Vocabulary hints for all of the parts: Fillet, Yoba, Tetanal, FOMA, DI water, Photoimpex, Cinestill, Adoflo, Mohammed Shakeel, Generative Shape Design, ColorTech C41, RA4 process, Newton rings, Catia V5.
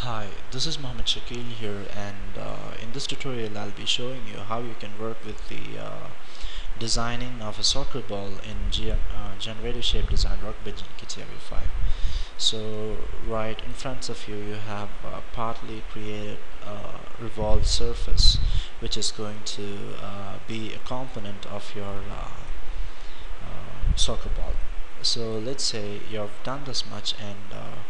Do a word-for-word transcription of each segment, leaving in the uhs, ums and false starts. Hi, this is Mohammed Shakeel here, and uh, in this tutorial I'll be showing you how you can work with the uh, designing of a soccer ball in G uh, Generative Shape Design workbench in Catia V five. So right in front of you you have uh, partly created uh, revolved surface, which is going to uh, be a component of your uh, uh, soccer ball. So let's say you've done this much, and uh,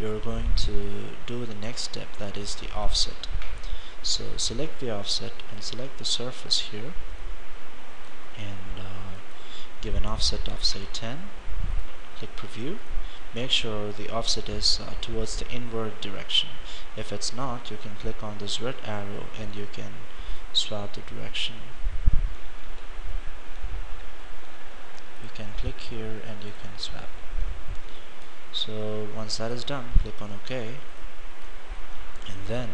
you're going to do the next step, that is the offset. So select the offset and select the surface here, and uh, give an offset of say ten. Click preview. Make sure the offset is uh, towards the inward direction. If it's not, you can click on this red arrow and you can swap the direction. You can click here and you can swap. So once that is done, click on OK, and then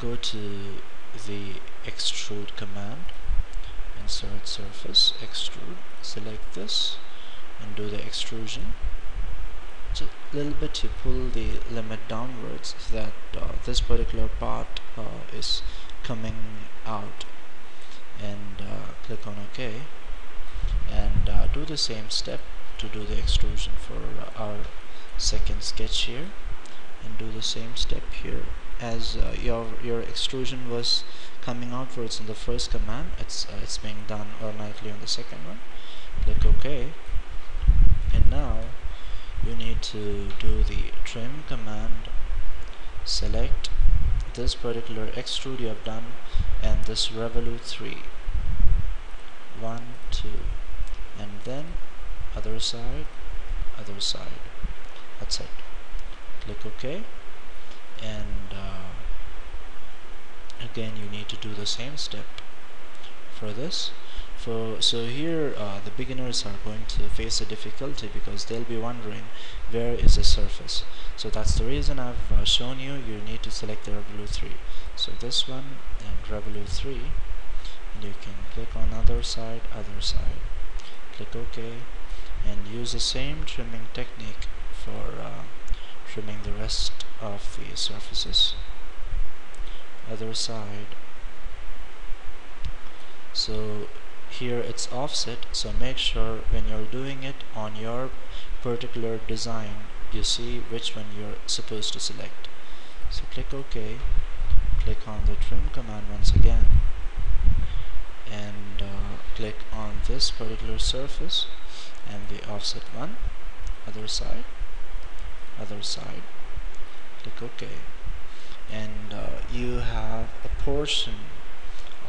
go to the extrude command, insert surface, extrude, select this and do the extrusion. Just a little bit, you pull the limit downwards so that uh, this particular part uh, is coming out, and uh, click on OK, and uh, do the same step to do the extrusion for our second sketch here, and do the same step here. As uh, your your extrusion was coming outwards in the first command, it's uh, it's being done automatically on the second one. Click OK, and now you need to do the trim command. Select this particular extrude you have done and this revolute three, one, two, and then other side, other side. That's it. Click OK, and uh, again you need to do the same step for this. For so here uh, the beginners are going to face a difficulty because they'll be wondering where is the surface. So that's the reason I've uh, shown you. You need to select the revolute three. So this one and revolute three, and you can click on other side, other side. Click OK, and use the same trimming technique for uh, trimming the rest of the surfaces. Other side. So here it's offset, so make sure when you're doing it on your particular design you see which one you're supposed to select. So click OK, click on the trim command once again, and uh, click on this particular surface and the offset one, other side, other side. Click OK, and uh, you have a portion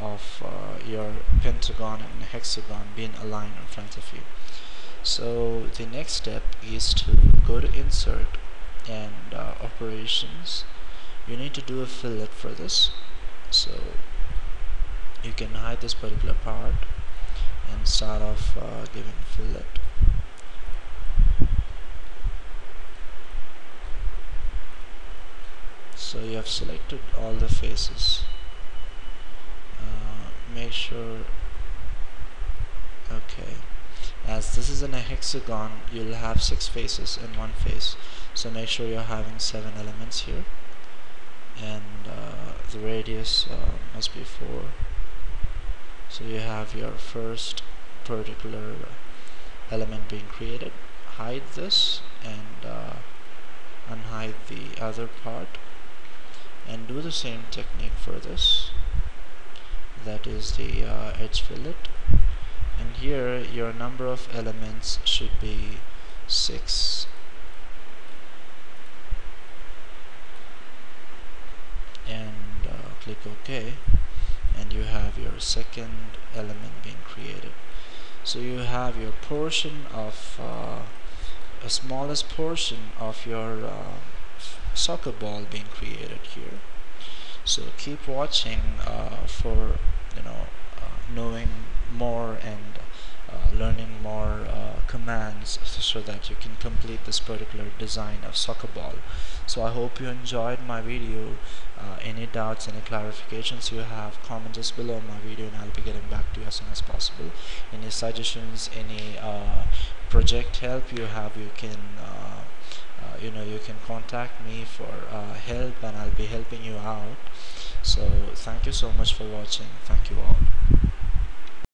of uh, your pentagon and hexagon being aligned in front of you. So the next step is to go to insert and uh, operations. You need to do a fillet for this, so you can hide this particular part and start off uh, giving fillet. So you have selected all the faces. Uh, make sure, okay, as this is in a hexagon you'll have six faces in one face, so make sure you're having seven elements here, and uh, the radius uh, must be four. So you have your first particular element being created. Hide this and uh, unhide the other part, and do the same technique for this, that is the uh, edge fillet, and here your number of elements should be six, and uh, click OK, and you have your second element being created. So you have your portion of uh, a smallest portion of your uh, soccer ball being created here. So keep watching uh, for you know uh, knowing more and uh, learning more uh, commands so that you can complete this particular design of soccer ball. So I hope you enjoyed my video. Uh, any doubts, any clarifications you have, comment just below my video and I'll be getting back to you as soon as possible. Any suggestions, any uh, project help you have, you can uh, you know, you can contact me for uh, help, and I'll be helping you out. So thank you so much for watching. Thank you all.